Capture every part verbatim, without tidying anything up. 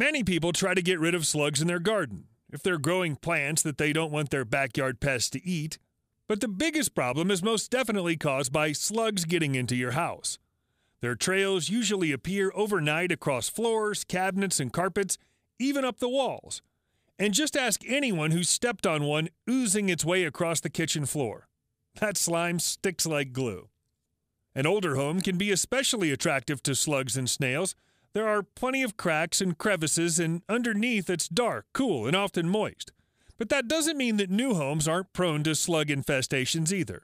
Many people try to get rid of slugs in their garden if they're growing plants that they don't want their backyard pests to eat. But the biggest problem is most definitely caused by slugs getting into your house. Their trails usually appear overnight across floors, cabinets, and carpets, even up the walls. And just ask anyone who stepped on one oozing its way across the kitchen floor. That slime sticks like glue. An older home can be especially attractive to slugs and snails. There are plenty of cracks and crevices, and underneath it's dark, cool, and often moist. But that doesn't mean that new homes aren't prone to slug infestations either.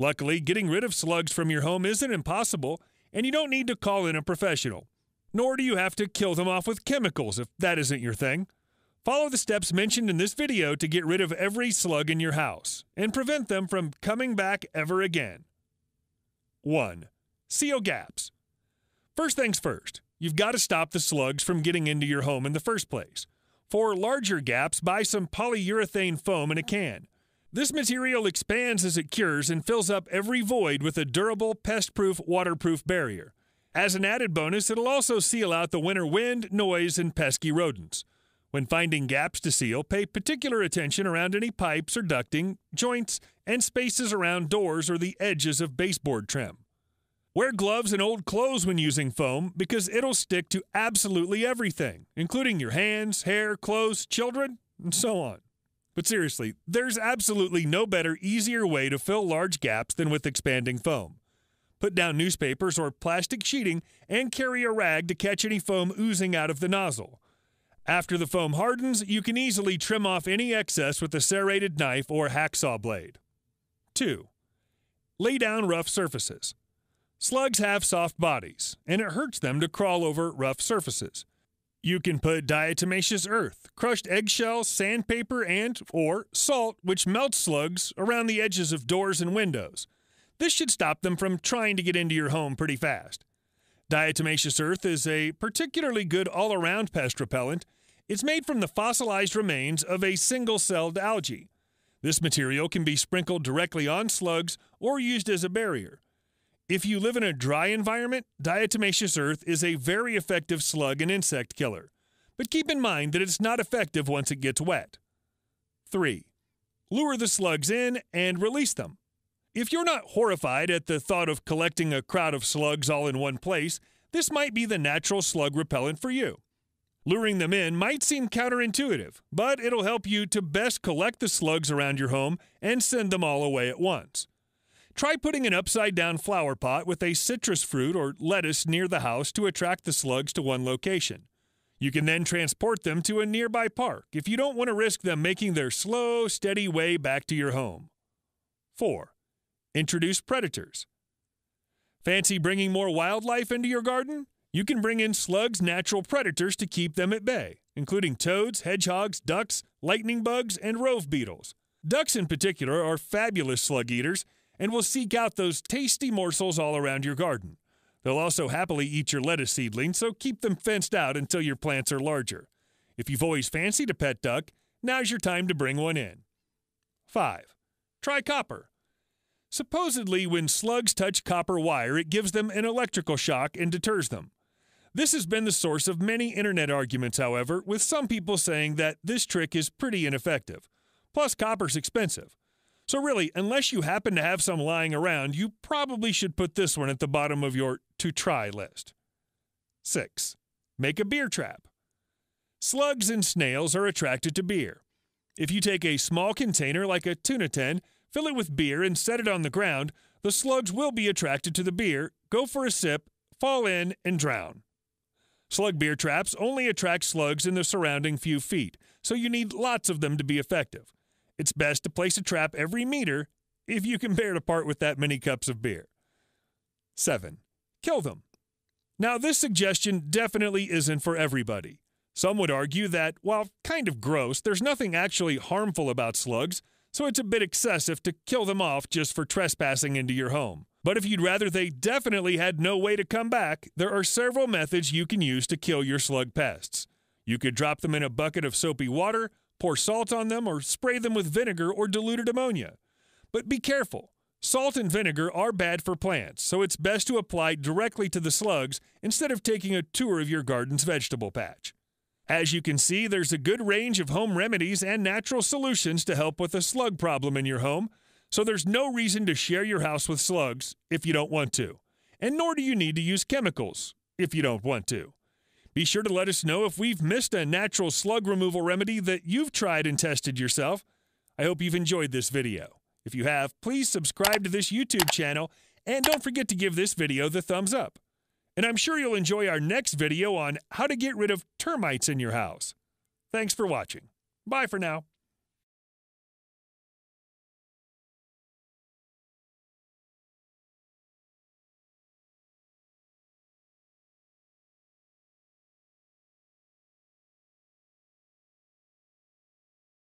Luckily, getting rid of slugs from your home isn't impossible, and you don't need to call in a professional. Nor do you have to kill them off with chemicals if that isn't your thing. Follow the steps mentioned in this video to get rid of every slug in your house and prevent them from coming back ever again. one. Seal gaps. First things first, you've got to stop the slugs from getting into your home in the first place. For larger gaps, buy some polyurethane foam in a can. This material expands as it cures and fills up every void with a durable, pest-proof, waterproof barrier. As an added bonus, it'll also seal out the winter wind, noise, and pesky rodents. When finding gaps to seal, pay particular attention around any pipes or ducting, joints, and spaces around doors or the edges of baseboard trim. Wear gloves and old clothes when using foam because it'll stick to absolutely everything, including your hands, hair, clothes, children, and so on. But seriously, there's absolutely no better, easier way to fill large gaps than with expanding foam. Put down newspapers or plastic sheeting and carry a rag to catch any foam oozing out of the nozzle. After the foam hardens, you can easily trim off any excess with a serrated knife or hacksaw blade. two. Lay down rough surfaces. Slugs have soft bodies, and it hurts them to crawl over rough surfaces. You can put diatomaceous earth, crushed eggshells, sandpaper, and or salt, which melts slugs, around the edges of doors and windows. This should stop them from trying to get into your home pretty fast. Diatomaceous earth is a particularly good all-around pest repellent. It's made from the fossilized remains of a single-celled algae. This material can be sprinkled directly on slugs or used as a barrier. If you live in a dry environment, diatomaceous earth is a very effective slug and insect killer. But keep in mind that it's not effective once it gets wet. three. Lure the slugs in and release them. If you're not horrified at the thought of collecting a crowd of slugs all in one place, this might be the natural slug repellent for you. Luring them in might seem counterintuitive, but it'll help you to best collect the slugs around your home and send them all away at once. Try putting an upside-down flower pot with a citrus fruit or lettuce near the house to attract the slugs to one location. You can then transport them to a nearby park if you don't want to risk them making their slow, steady way back to your home. four. Introduce predators. Fancy bringing more wildlife into your garden? You can bring in slugs' natural predators to keep them at bay, including toads, hedgehogs, ducks, lightning bugs, and rove beetles. Ducks in particular are fabulous slug eaters and will seek out those tasty morsels all around your garden. They'll also happily eat your lettuce seedlings, so keep them fenced out until your plants are larger. If you've always fancied a pet duck, now's your time to bring one in. five. Try copper. Supposedly, when slugs touch copper wire, it gives them an electrical shock and deters them. This has been the source of many internet arguments, however, with some people saying that this trick is pretty ineffective. Plus, copper's expensive. So really, unless you happen to have some lying around, you probably should put this one at the bottom of your to-try list. six. Make a beer trap. Slugs and snails are attracted to beer. If you take a small container like a tuna tin, fill it with beer, and set it on the ground, the slugs will be attracted to the beer, go for a sip, fall in, and drown. Slug beer traps only attract slugs in the surrounding few feet, so you need lots of them to be effective. It's best to place a trap every meter if you can bear to part with that many cups of beer. seven. Kill them. Now, this suggestion definitely isn't for everybody. Some would argue that, while kind of gross, there's nothing actually harmful about slugs, so it's a bit excessive to kill them off just for trespassing into your home. But if you'd rather they definitely had no way to come back, there are several methods you can use to kill your slug pests. You could drop them in a bucket of soapy water, pour salt on them, or spray them with vinegar or diluted ammonia. But be careful. Salt and vinegar are bad for plants, so it's best to apply directly to the slugs instead of taking a tour of your garden's vegetable patch. As you can see, there's a good range of home remedies and natural solutions to help with a slug problem in your home, so there's no reason to share your house with slugs if you don't want to, and nor do you need to use chemicals if you don't want to. Be sure to let us know if we've missed a natural slug removal remedy that you've tried and tested yourself. I hope you've enjoyed this video. If you have, please subscribe to this YouTube channel, and don't forget to give this video the thumbs up. And I'm sure you'll enjoy our next video on how to get rid of termites in your house. Thanks for watching. Bye for now.